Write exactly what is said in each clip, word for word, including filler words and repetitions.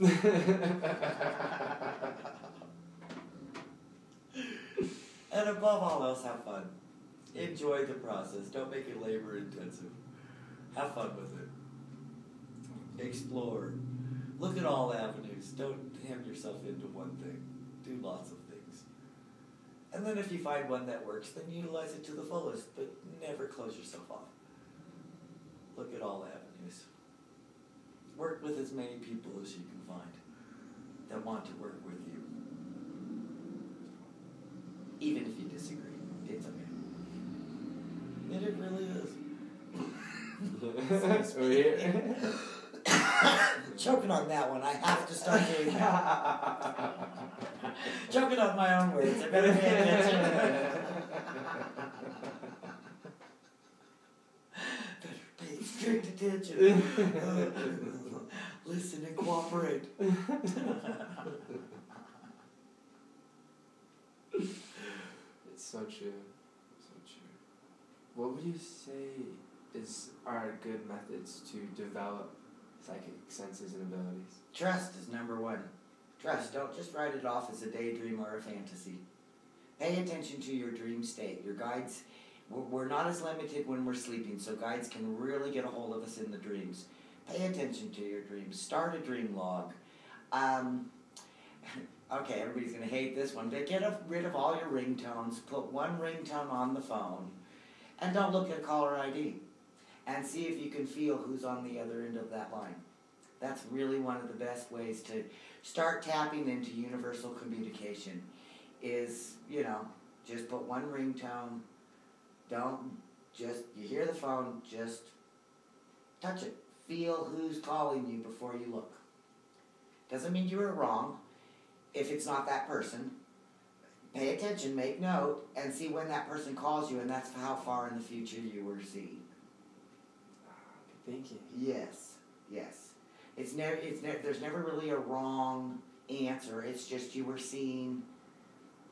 And above all else, have fun. Enjoy the process. Don't make it labor intensive. Have fun with it. Explore. Look at all avenues. Don't hem yourself into one thing. Do lots of things. And then if you find one that works, then utilize it to the fullest, but never close yourself off. Look at all avenues. Work with as many people as you can find that want to work with you. Even if you disagree, it's okay. And it really is. We're here. Choking on that one. I have to start doing that. Choking on my own words. I better pay attention. Better pay strict attention. Listen and cooperate. It's so true. What would you say is are good methods to develop psychic senses and abilities? Trust is number one. Trust. Don't just write it off as a daydream or a fantasy. Pay attention to your dream state. Your guides, we're not as limited when we're sleeping, so guides can really get a hold of us in the dreams. Pay attention to your dreams. Start a dream log. Um, okay, everybody's going to hate this one, but get rid of all your ringtones. Put one ringtone on the phone. And don't look at caller I D. And see if you can feel who's on the other end of that line. That's really one of the best ways to start tapping into universal communication is, you know, just put one ringtone. Don't just, you hear the phone, just touch it. Feel who's calling you before you look. Doesn't mean you were wrong if it's not that person. Pay attention, make note, and see when that person calls you, and that's how far in the future you were seeing. Good thinking. Yes, yes. It's never. It's ne There's never really a wrong answer. It's just you were seeing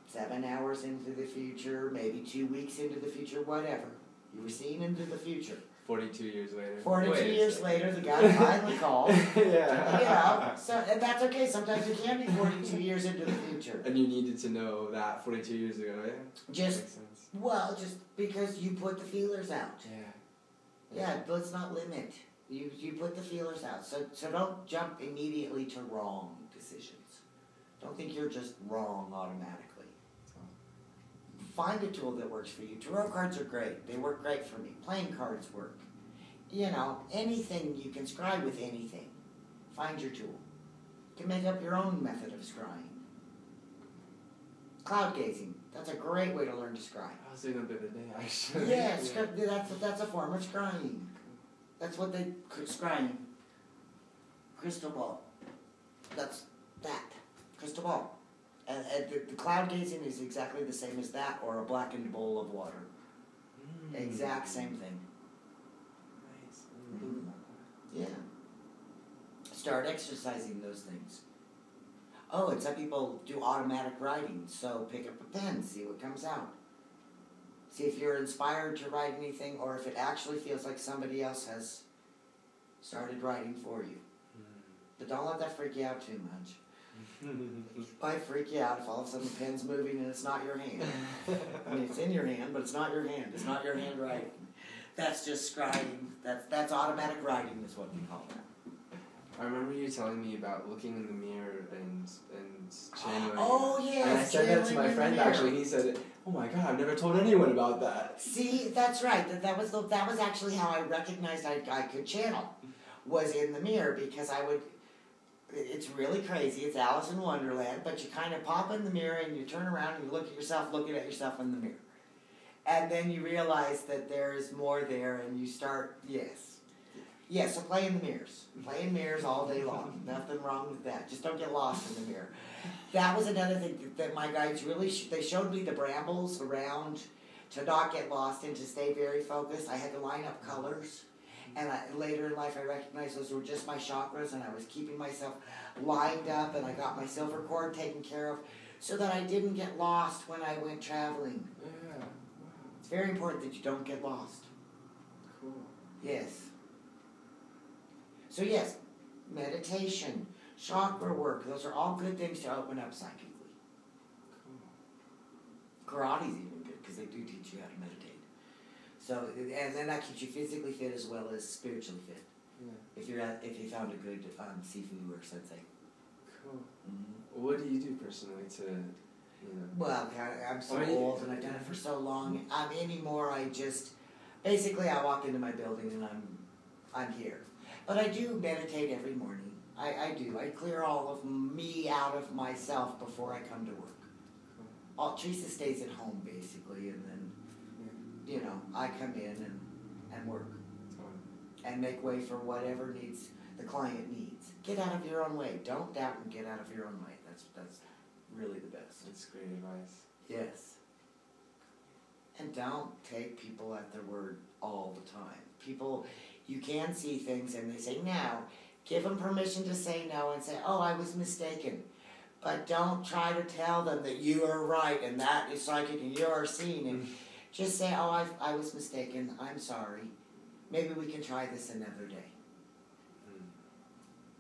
seven hours into the future, maybe two weeks into the future, whatever. You were seeing into the future. Forty-two years later. Forty-two Wait, years later, the guy finally called. Yeah. Yeah. So and that's okay. Sometimes it can be forty-two years into the future. And you needed to know that forty-two years ago, yeah. Just that makes sense. Well, just because you put the feelers out. Yeah. Yeah. Yeah, let's not limit. You you put the feelers out. So so don't jump immediately to wrong decisions. Don't think you're just wrong automatically. Find a tool that works for you. Tarot cards are great. They work great for me. Playing cards work. You know, anything you can scry with anything. Find your tool. You can make up your own method of scrying. Cloud gazing. That's a great way to learn to scry. I was doing that the other day, actually. Yeah, yeah. That's, that's a form of scrying. That's what they... Scrying. Crystal ball. That's that. Crystal ball. And, and the, the cloud gazing is exactly the same as that, or a blackened bowl of water. Mm. Exact same thing. Nice. Mm. Yeah. Start exercising those things. Oh, and some people do automatic writing, so pick up a pen, see what comes out. See if you're inspired to write anything, or if it actually feels like somebody else has started writing for you. Mm. But don't let that freak you out too much. I freak you out if all of a sudden the pen's moving and it's not your hand. I mean, it's in your hand, but it's not your hand. It's not your handwriting. That's just scribing. That's that's automatic writing is what we call that. I remember you telling me about looking in the mirror and and channeling. Oh yes. And I said that to my friend actually. He said, "Oh my God, I've never told anyone about that." See, that's right. That that was the, that was actually how I recognized I I could channel, was in the mirror because I would. It's really crazy. It's Alice in Wonderland, but you kind of pop in the mirror and you turn around and you look at yourself looking at yourself in the mirror. And then you realize that there is more there and you start, yes. Yeah, so play in the mirrors. Play in mirrors all day long. Nothing wrong with that. Just don't get lost in the mirror. That was another thing that my guides really, sh they showed me the brambles around to not get lost and to stay very focused. I had to line up colors. And I, later in life, I recognized those were just my chakras, and I was keeping myself lined up, and I got my silver cord taken care of so that I didn't get lost when I went traveling. Yeah. Wow. It's very important that you don't get lost. Cool. Yes. So yes, meditation, chakra work. Those are all good things to open up psychically. Cool. Karate's even good because they do teach you how to meditate. So, and then that keeps you physically fit as well as spiritually fit. Yeah. If you're at, if you found a good um, sifu or something. Cool. Mm-hmm. What do you do personally to, you know? Well, I, I'm so I mean, old and I've done it for so long. I'm anymore. I just basically I walk into my building and I'm I'm here. But I do meditate every morning. I, I do. I clear all of me out of myself before I come to work. Cool. All Teresa stays at home basically, and then yeah. you know I come in and and work. And make way for whatever needs the client needs. Get out of your own way. Don't doubt and get out of your own way. That's that's really the best. That's great advice. Yes. And don't take people at their word all the time. People, you can see things and they say no. Give them permission to say no and say, oh, I was mistaken. But don't try to tell them that you are right and that is psychic and you are seen. And just say, oh, I, I was mistaken. I'm sorry. Maybe we can try this another day. Mm.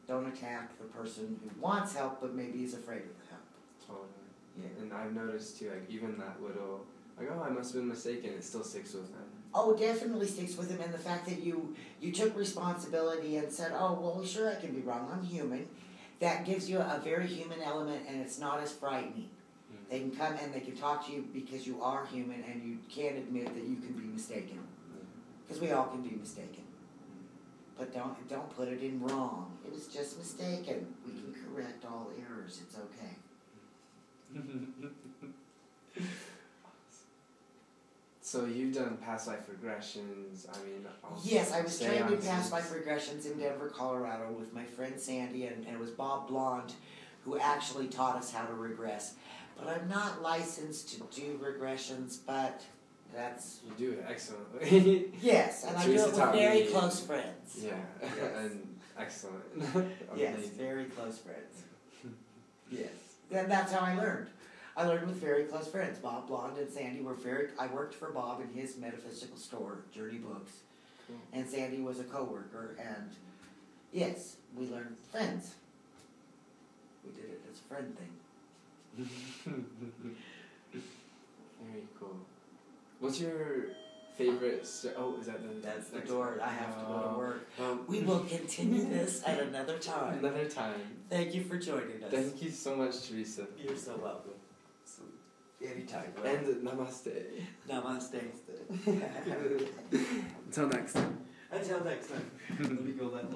Don't attack the person who wants help, but maybe is afraid of the help. Totally. Yeah. And I've noticed, too, like, even that little, like, oh, I must have been mistaken, it still sticks with them. Oh, definitely sticks with them. And the fact that you, you took responsibility and said, oh, well, sure, I can be wrong, I'm human. That gives you a very human element, and it's not as frightening. Mm. They can come and they can talk to you because you are human, and you can't admit that you can be mistaken. Because we all can be mistaken. But don't don't put it in wrong. It was just mistaken. We can correct all errors. It's okay. So you've done past life regressions. I mean... Yes, I was trained in past life regressions in Denver, Colorado with my friend Sandy, and, and it was Bob Blonde who actually taught us how to regress. But I'm not licensed to do regressions, but... That's you do it excellently. Yes, and I do it with very close friends. Yeah, yes. And excellent. Yes, very close friends. Yes, and that's how I learned. I learned with very close friends. Bob Blonde and Sandy were very. I worked for Bob in his metaphysical store, Journey Books, cool. And Sandy was a coworker. And yes, we learned friends. We did it as a friend thing. Very cool. What's your favorite... St- oh, is that the... That's the door. I have to go to work. Um, we will continue this at another time. Another time. Thank you for joining us. Thank you so much, Teresa. You're so welcome. So, anytime. Bro. And namaste. Namaste. Until next time. Until next time. Let me go let